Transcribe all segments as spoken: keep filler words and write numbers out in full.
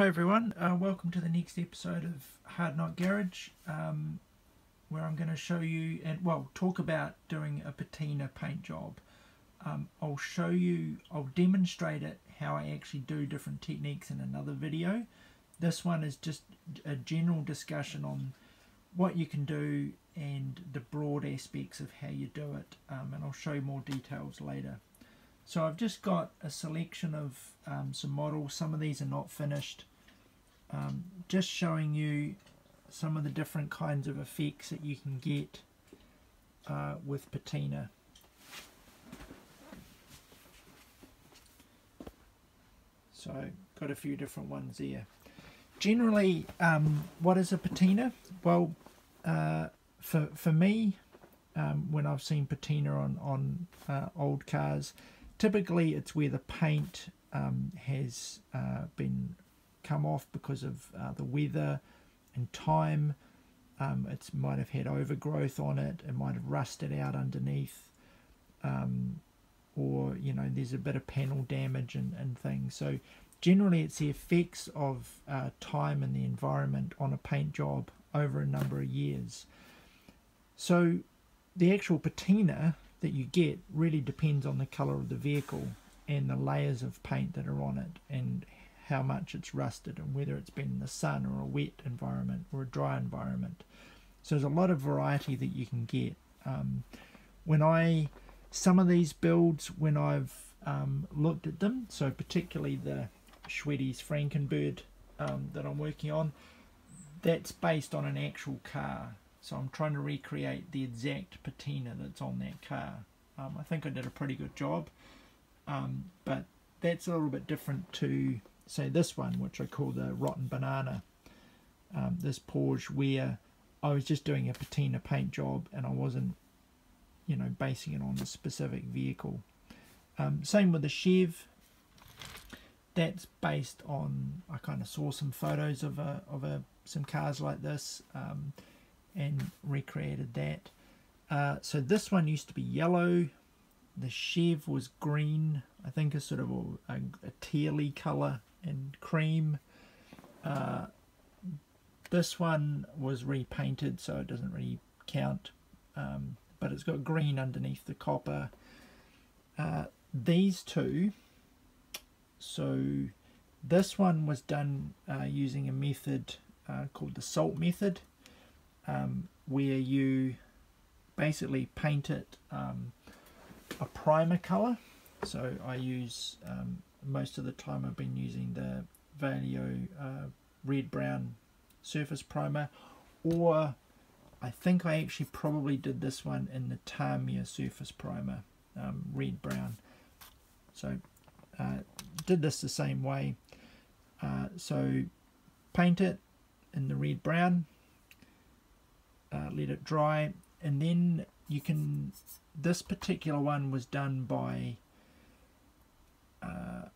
Hi everyone, uh, welcome to the next episode of Hard Nock Garage, um, where I'm going to show you and well talk about doing a patina paint job. Um, I'll show you, I'll demonstrate it how I actually do different techniques in another video. This one is just a general discussion on what you can do and the broad aspects of how you do it, um, and I'll show you more details later. So I've just got a selection of um, some models. Some of these are not finished. Um, just showing you some of the different kinds of effects that you can get uh, with patina. So got a few different ones there. Generally, um, what is a patina? Well, uh, for, for me, um, when I've seen patina on, on uh, old cars, typically it's where the paint um, has uh, been come off because of uh, the weather and time. Um, it might have had overgrowth on it, it might have rusted out underneath, um, or you know there's a bit of panel damage and, and things. So generally it's the effects of uh, time and the environment on a paint job over a number of years. So the actual patina that you get really depends on the color of the vehicle and the layers of paint that are on it and how much it's rusted and whether it's been in the sun or a wet environment or a dry environment. So there's a lot of variety that you can get. Um, when I, some of these builds, when I've um, looked at them, so particularly the Schwedes Frankenbird um, that I'm working on, that's based on an actual car. So I'm trying to recreate the exact patina that's on that car. Um, I think I did a pretty good job, um, but that's a little bit different to, say, this one, which I call the Rotten Banana. Um, this Porsche, where I was just doing a patina paint job and I wasn't, you know, basing it on a specific vehicle. Um, same with the Chev. That's based on, I kind of saw some photos of a, of a some cars like this. Um, and recreated that. Uh, so this one used to be yellow, the Chev was green, I think a sort of a, a tealy colour and cream. Uh, this one was repainted so it doesn't really count, um, but it's got green underneath the copper. Uh, these two, so this one was done uh, using a method uh, called the salt method. Um, where you basically paint it um, a primer colour. So I use, um, most of the time I've been using the Vallejo uh, red brown surface primer, or I think I actually probably did this one in the Tamiya surface primer, um, red brown. So uh, did this the same way. Uh, so paint it in the red brown. Uh, let it dry, and then you can, this particular one was done by uh,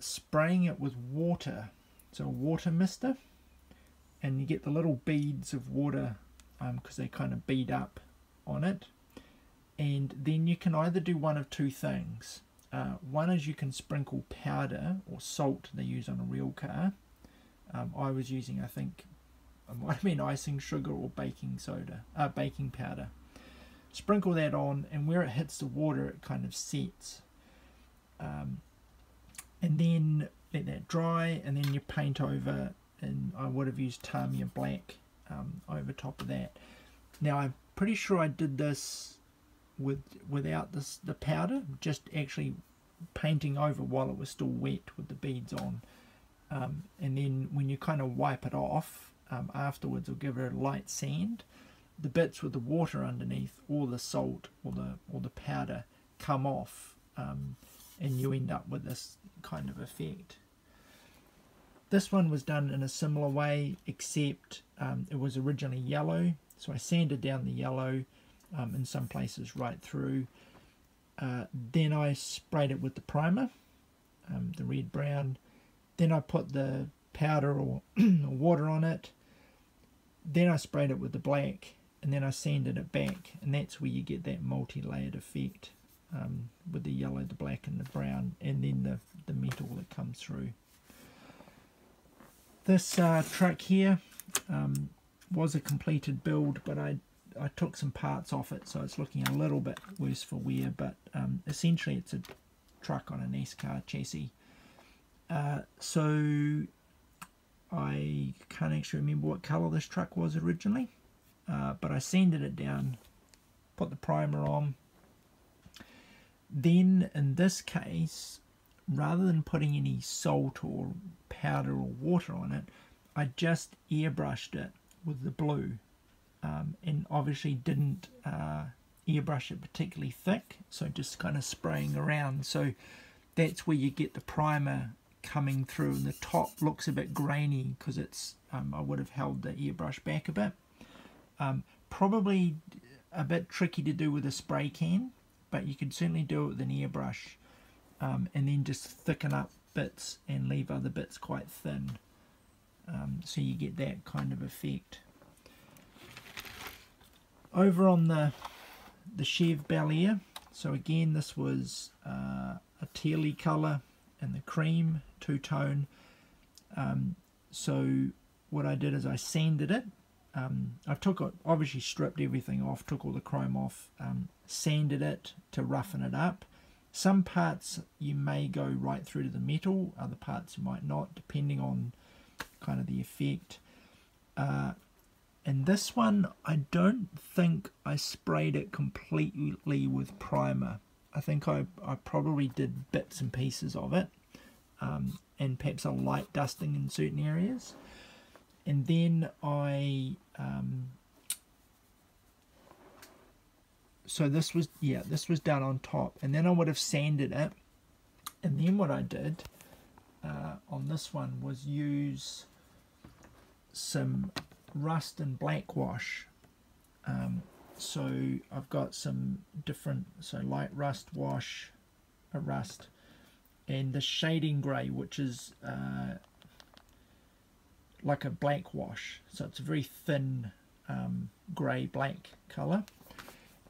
spraying it with water, so a water mister, and you get the little beads of water because um, they kind of bead up on it. And then you can either do one of two things. Uh, one is you can sprinkle powder or salt they use on a real car. um, I was using, I think it might have been icing sugar or baking soda, uh, baking powder. Sprinkle that on, and where it hits the water it kind of sets. Um, and then let that dry, and then you paint over, and I would have used Tamiya black um, over top of that. Now I'm pretty sure I did this with without this the powder, just actually painting over while it was still wet with the beads on. Um, and then when you kind of wipe it off, Um, afterwards I'll give it a light sand. The bits with the water underneath or the salt or the or the powder come off, um, and you end up with this kind of effect. This one was done in a similar way, except um, it was originally yellow, so I sanded down the yellow, um, in some places right through. Uh, then I sprayed it with the primer, um, the red brown. Then I put the powder or water on it, then I sprayed it with the black, and then I sanded it back, and that's where you get that multi-layered effect, um, with the yellow, the black and the brown, and then the, the metal that comes through. This uh, truck here um, was a completed build, but I I took some parts off it, so it's looking a little bit worse for wear, but um, essentially it's a truck on a NASCAR chassis. Uh, so I can't actually remember what colour this truck was originally, uh, but I sanded it down, put the primer on. Then in this case, rather than putting any salt or powder or water on it, I just airbrushed it with the blue. Um, and obviously didn't uh, airbrush it particularly thick, so just kind of spraying around. So that's where you get the primer coming through, and the top looks a bit grainy because it's um, I would have held the airbrush back a bit. Um, probably a bit tricky to do with a spray can, but you can certainly do it with an airbrush, um, and then just thicken up bits and leave other bits quite thin, um, so you get that kind of effect. Over on the the Chev Bel Air, so again this was uh, a tealy colour and the cream two-tone. Um, so what I did is I sanded it. Um, I took it, obviously stripped everything off, took all the chrome off, um, sanded it to roughen it up. Some parts you may go right through to the metal, other parts you might not, depending on kind of the effect. Uh, And this one, I don't think I sprayed it completely with primer. I think I, I probably did bits and pieces of it, um, and perhaps a light dusting in certain areas. And then I, um, so this was, yeah, this was done on top. And then I would have sanded it. And then what I did uh, on this one was use some rust and black wash. Um, so I've got some different, so light rust wash, a rust, and the shading grey, which is uh, like a black wash. So it's a very thin um, grey black colour.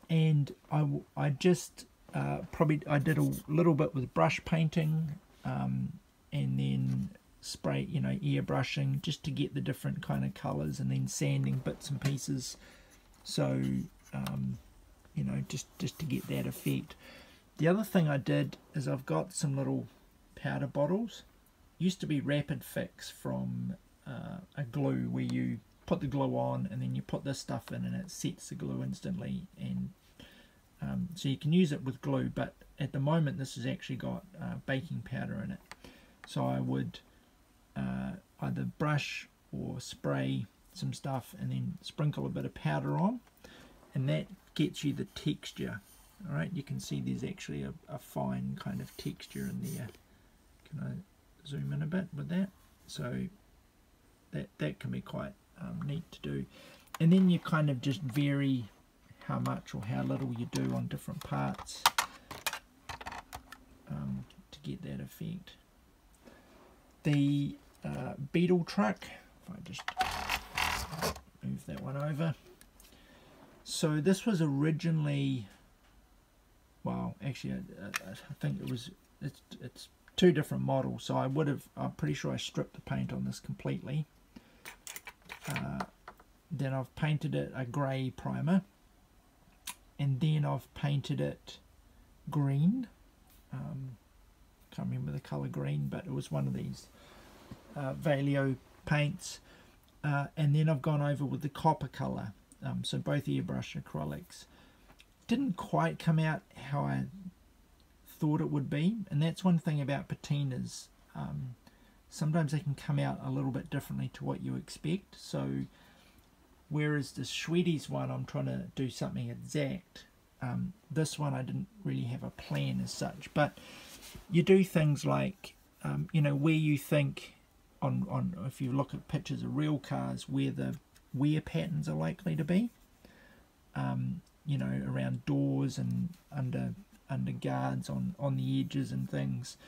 And I, I just uh, probably I did a little bit with brush painting, um, and then spray, you know, airbrushing, just to get the different kind of colors, and then sanding bits and pieces. So um, you know, just just to get that effect. The other thing I did is I've got some little powder bottles. Used to be Rapid Fix from uh, a glue, where you put the glue on and then you put this stuff in and it sets the glue instantly, and um, so you can use it with glue, but at the moment this has actually got uh, baking powder in it. So I would Uh, either brush or spray some stuff and then sprinkle a bit of powder on, and that gets you the texture. All right, you can see there's actually a, a fine kind of texture in there. Can I zoom in a bit with that? So that that can be quite um, neat to do. And then you kind of just vary how much or how little you do on different parts um, to get that effect. The Uh, Beetle truck, if I just move that one over. So this was originally, well, actually I, I think it was, it's, it's two different models, so I would have, I'm pretty sure I stripped the paint on this completely. Uh, then I've painted it a grey primer, and then I've painted it green. Um, can't remember the colour green, but it was one of these Uh, Vallejo paints, uh, and then I've gone over with the copper colour, um, so both airbrush acrylics. Didn't quite come out how I thought it would be, and that's one thing about patinas. Um, sometimes they can come out a little bit differently to what you expect. So whereas the Schwedes one, I'm trying to do something exact, um, this one I didn't really have a plan as such, but you do things like, um, you know, where you think On, on if you look at pictures of real cars, where the wear patterns are likely to be, um, you know, around doors and under under guards on on the edges and things.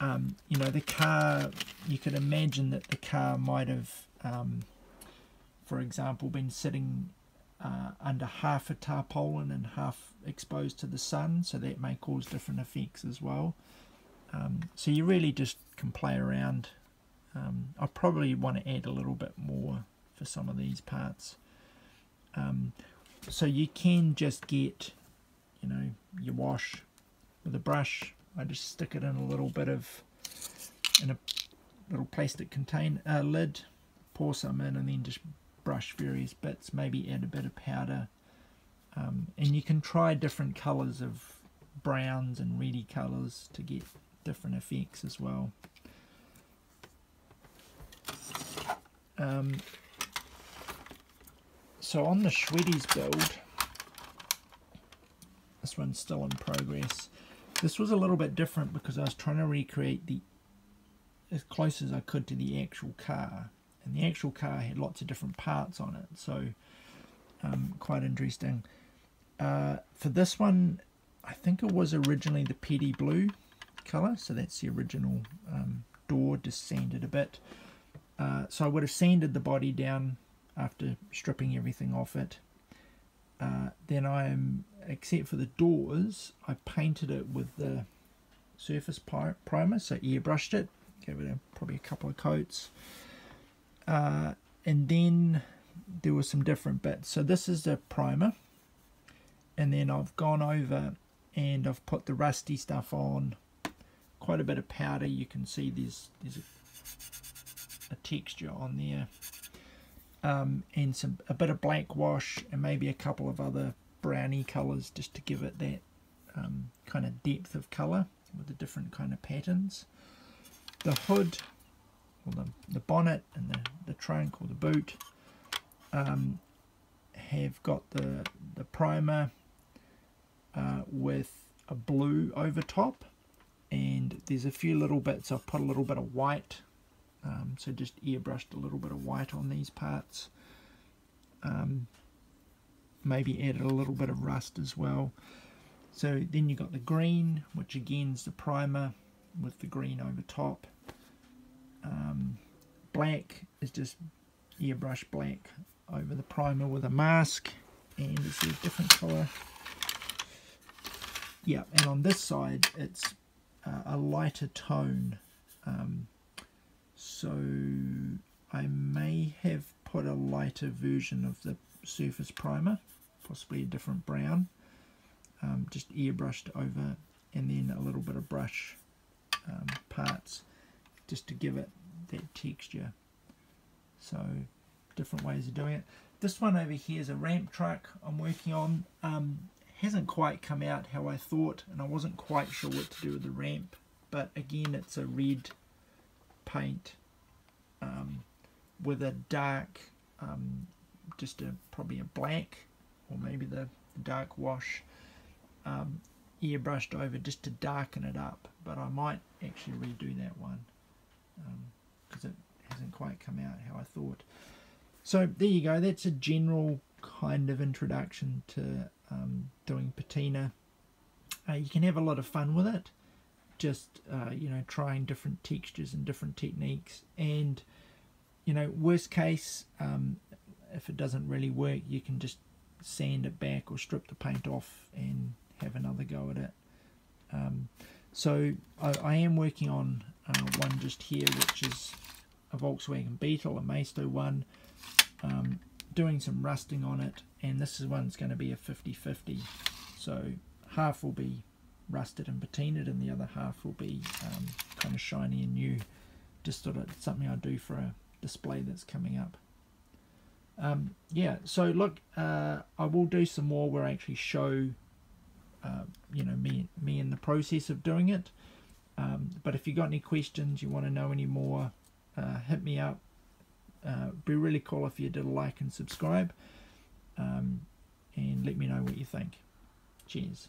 Um, you know, the car, you could imagine that the car might have, um, for example, been sitting uh, under half a tarpaulin and half exposed to the sun, so that may cause different effects as well. Um, so you really just can play around Um, I probably want to add a little bit more for some of these parts. Um, so you can just get, you know, your wash with a brush. I just stick it in a little bit of, in a little plastic container, uh, lid, pour some in and then just brush various bits, maybe add a bit of powder. Um, and you can try different colours of browns and reddy colours to get different effects as well. Um, so on the Schwedes build, this one's still in progress. This was a little bit different because I was trying to recreate the as close as I could to the actual car, and the actual car had lots of different parts on it, so um, quite interesting. Uh, for this one, I think it was originally the Petty blue colour, so that's the original um, door, just sanded a bit. Uh, so I would have sanded the body down after stripping everything off it. Uh, then I am, except for the doors, I painted it with the surface primer, so airbrushed it, gave it a, probably a couple of coats. Uh, and then there were some different bits. So this is the primer, and then I've gone over and I've put the rusty stuff on, quite a bit of powder. You can see there's, there's a, a texture on there, um, and some a bit of black wash and maybe a couple of other browny colours just to give it that um, kind of depth of colour with the different kind of patterns. The hood, or the, the bonnet and the, the trunk or the boot, um, have got the, the primer uh, with a blue over top, and there's a few little bits. I've put a little bit of white, um, so just airbrushed a little bit of white on these parts. Um, maybe added a little bit of rust as well. So then you got the green, which again is the primer with the green over top. Um, black is just airbrush black over the primer with a mask, and it's a different color. Yeah, and on this side it's uh, a lighter tone, um, so I may have put a lighter version of the surface primer, possibly a different brown, um, just airbrushed over, and then a little bit of brush um, parts just to give it that texture. So different ways of doing it. This one over here is a ramp truck I'm working on. Um, hasn't quite come out how I thought, and I wasn't quite sure what to do with the ramp, but again it's a red paint um, with a dark um, just a probably a black or maybe the dark wash um, airbrushed over just to darken it up, but I might actually redo that one because um, it hasn't quite come out how I thought. So there you go, that's a general kind of introduction to um, doing patina. Uh, you can have a lot of fun with it, just uh, you know, trying different textures and different techniques, and you know, worst case, um, if it doesn't really work, you can just sand it back or strip the paint off and have another go at it. Um, so I, I am working on uh, one just here, which is a Volkswagen Beetle, a Maestro one, um, doing some rusting on it, and this is one's going to be a fifty fifty, so half will be rusted and patinaed and the other half will be um, kind of shiny and new, just sort of something I do for a display that's coming up. Um, yeah, so look, uh, I will do some more where I actually show uh, you know, me, me in the process of doing it, um, but if you got any questions, you want to know any more, uh, hit me up. Uh, be really cool if you did a like and subscribe, um, and let me know what you think. Cheers.